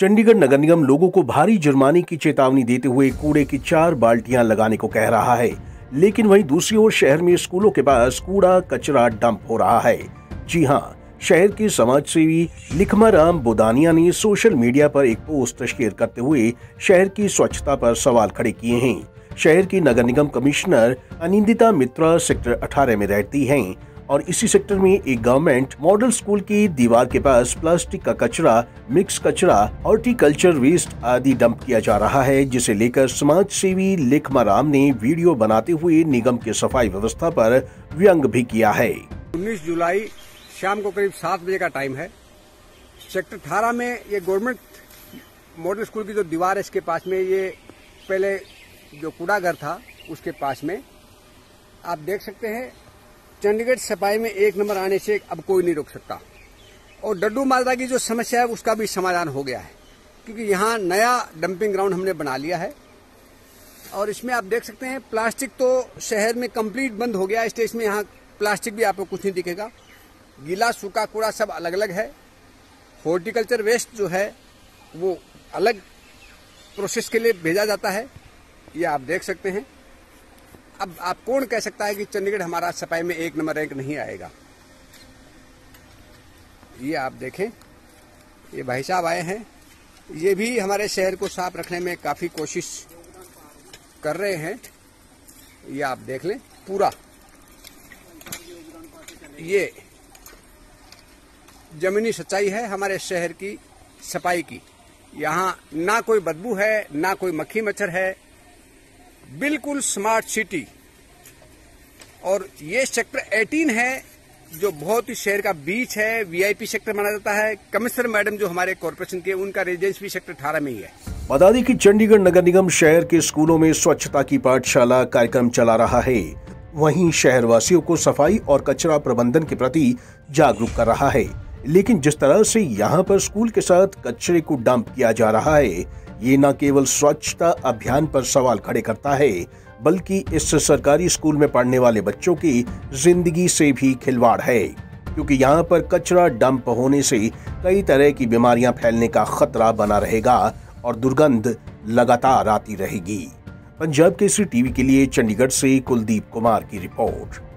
चंडीगढ़ नगर निगम लोगों को भारी जुर्माने की चेतावनी देते हुए कूड़े की 4 बाल्टियां लगाने को कह रहा है, लेकिन वहीं दूसरी ओर शहर में स्कूलों के पास कूड़ा कचरा डंप हो रहा है। जी हाँ, शहर के समाजसेवी लिखमा राम ने सोशल मीडिया पर एक पोस्ट शेयर करते हुए शहर की स्वच्छता पर सवाल खड़े किए हैं। शहर की नगर निगम कमिश्नर अनिंदिता मित्रा सेक्टर 18 में रहती हैं और इसी सेक्टर में एक गवर्नमेंट मॉडल स्कूल की दीवार के पास प्लास्टिक का कचरा, मिक्स कचरा, हॉर्टिकल्चर वेस्ट आदि डंप किया जा रहा है, जिसे लेकर समाजसेवी लिखमा राम ने वीडियो बनाते हुए निगम के सफाई व्यवस्था पर व्यंग भी किया है। 19 जुलाई शाम को करीब 7 बजे का टाइम है। सेक्टर 18 में ये गवर्नमेंट मॉडल स्कूल की जो दीवार है इसके पास में ये पहले जो कूड़ाघर था उसके पास में आप देख सकते हैं। चंडीगढ़ सफाई में 1 नंबर आने से अब कोई नहीं रोक सकता और डड्डू माजरा की जो समस्या है उसका भी समाधान हो गया है, क्योंकि यहाँ नया डंपिंग ग्राउंड हमने बना लिया है और इसमें आप देख सकते हैं प्लास्टिक तो शहर में कंप्लीट बंद हो गया है। इसलिए इसमें यहाँ प्लास्टिक भी आपको कुछ नहीं दिखेगा, गीला सूखा कूड़ा सब अलग अलग है। हॉर्टिकल्चर वेस्ट जो है वो अलग प्रोसेस के लिए भेजा जाता है, ये आप देख सकते हैं। अब आप कौन कह सकता है कि चंडीगढ़ हमारा सफाई में 1 नंबर रैंक नहीं आएगा। ये आप देखें, ये भाई साहब आए हैं, ये भी हमारे शहर को साफ रखने में काफ़ी कोशिश कर रहे हैं। ये आप देख लें पूरा, ये जमीनी सच्चाई है हमारे शहर की सफाई की। यहाँ ना कोई बदबू है, ना कोई मक्खी मच्छर है, बिल्कुल स्मार्ट सिटी। और ये सेक्टर 18 है जो बहुत ही शहर का बीच है, वीआईपी सेक्टर माना जाता है। कमिश्नर मैडम जो हमारे कॉर्पोरेशन के उनका रेजिडेंस भी सेक्टर 18 में ही है। बता दें कि चंडीगढ़ नगर निगम शहर के स्कूलों में स्वच्छता की पाठशाला कार्यक्रम चला रहा है, वहीं शहरवासियों को सफाई और कचरा प्रबंधन के प्रति जागरूक कर रहा है। लेकिन जिस तरह से यहाँ पर स्कूल के साथ कचरे को डंप किया जा रहा है, ये न केवल स्वच्छता अभियान पर सवाल खड़े करता है, बल्कि इससे सरकारी स्कूल में पढ़ने वाले बच्चों की जिंदगी से भी खिलवाड़ है, क्योंकि यहाँ पर कचरा डंप होने से कई तरह की बीमारियां फैलने का खतरा बना रहेगा और दुर्गंध लगातार आती रहेगी। पंजाब केसरी टीवी के लिए चंडीगढ़ से कुलदीप कुमार की रिपोर्ट।